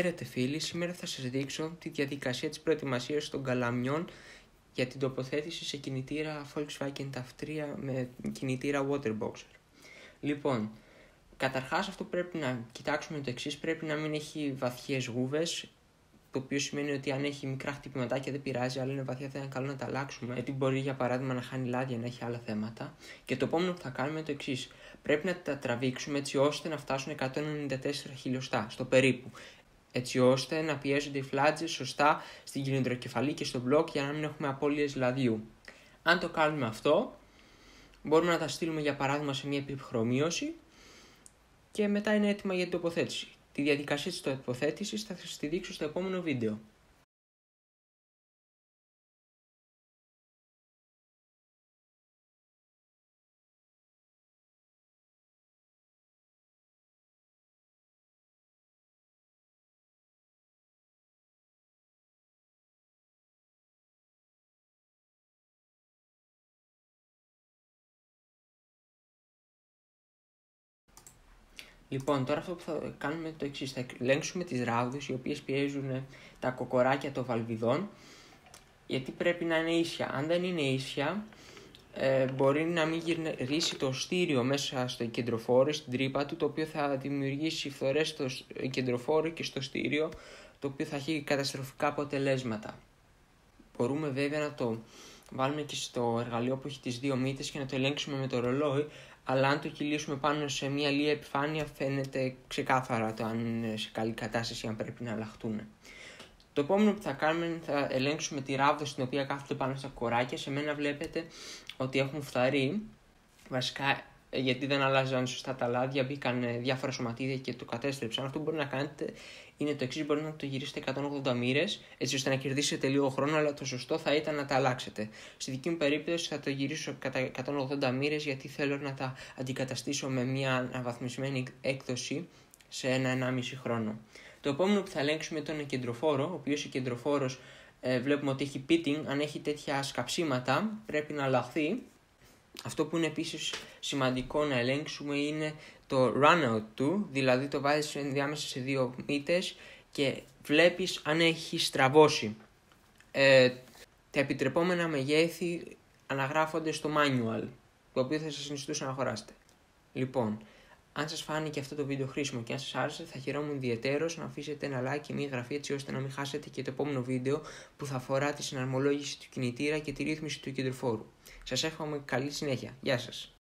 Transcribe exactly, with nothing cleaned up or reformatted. Χαίρετε φίλοι, σήμερα θα σας δείξω τη διαδικασία της προετοιμασίας των καλαμιών για την τοποθέτηση σε κινητήρα Volkswagen ταφ τρία με κινητήρα waterboxer. Λοιπόν, καταρχάς αυτό πρέπει να κοιτάξουμε το εξής, πρέπει να μην έχει βαθιές γούβες, το οποίο σημαίνει ότι αν έχει μικρά χτυπηματάκια δεν πειράζει, αλλά είναι βαθιά θα είναι καλό να τα αλλάξουμε, γιατί μπορεί για παράδειγμα να χάνει λάδια, να έχει άλλα θέματα. Και το επόμενο που θα κάνουμε είναι το εξής, πρέπει να τα τραβήξουμε έτσι ώστε να φτάσουν εκατόν ενενήντα τέσσερα χιλιοστά στο περίπου, έτσι ώστε να πιέζονται οι φλάτζες σωστά στην κυλινδροκεφαλή και στο μπλοκ για να μην έχουμε απώλειες λαδιού. Αν το κάνουμε αυτό, μπορούμε να τα στείλουμε για παράδειγμα σε μια επιχρωμίωση και μετά είναι έτοιμα για την τοποθέτηση. Τη διαδικασία της τοποθέτησης θα σας τη δείξω στο επόμενο βίντεο. Λοιπόν, τώρα αυτό που θα κάνουμε είναι το εξής. Θα ελέγξουμε τις ράγδες οι οποίες πιέζουν τα κοκοράκια των βαλβιδών, γιατί πρέπει να είναι ίσια. Αν δεν είναι ίσια, ε, μπορεί να μην γυρίσει το στήριο μέσα στο κεντροφόρο, στην τρύπα του, το οποίο θα δημιουργήσει φθορές στο κεντροφόρο και στο στήριο, το οποίο θα έχει καταστροφικά αποτελέσματα. Μπορούμε βέβαια να το βάλουμε και στο εργαλείο που έχει τις δύο μύτες και να το ελέγξουμε με το ρολόι, αλλά αν το κυλήσουμε πάνω σε μια λίγη επιφάνεια φαίνεται ξεκάθαρα το αν είναι σε καλή κατάσταση, αν πρέπει να αλλάχτούν. Το επόμενο που θα κάνουμε είναι θα ελέγξουμε τη ράβδο στην οποία κάθονται πάνω στα κοράκια. Σε μένα βλέπετε ότι έχουν φθαρεί, βασικά γιατί δεν αλλάζαν σωστά τα λάδια, μπήκαν διάφορα σωματίδια και το κατέστρεψαν. Αυτό που μπορεί να κάνετε είναι το εξής, μπορεί να το γυρίσετε εκατόν ογδόντα μοίρες, έτσι ώστε να κερδίσετε λίγο χρόνο, αλλά το σωστό θα ήταν να τα αλλάξετε. Στη δική μου περίπτωση θα το γυρίσω κατά εκατόν ογδόντα μοίρες, γιατί θέλω να τα αντικαταστήσω με μια αναβαθμισμένη έκδοση σε ένα ενάμιση χρόνο. Το επόμενο που θα ελέγξουμε είναι τον κεντροφόρο, ο οποίος ο κεντροφόρος ε, βλέπουμε ότι έχει pitting, αν έχει τέτοια σκαψίματα πρέπει να αλλάχθει. Αυτό που είναι επίσης σημαντικό να ελέγξουμε είναι το runout του, δηλαδή το βάζεις ενδιάμεσα σε δύο μύτες και βλέπεις αν έχει στραβώσει. Ε, τα επιτρεπόμενα μεγέθη αναγράφονται στο manual, το οποίο θα σας συνιστούσα να αγοράσετε. Λοιπόν, αν σας φάνηκε αυτό το βίντεο χρήσιμο και αν σας άρεσε, θα χαιρόμουν ιδιαιτέρως να αφήσετε ένα like και μια εγγραφή, έτσι ώστε να μην χάσετε και το επόμενο βίντεο που θα αφορά τη συναρμολόγηση του κινητήρα και τη ρύθμιση του κεντροφόρου. Σας εύχομαι καλή συνέχεια. Γεια σας.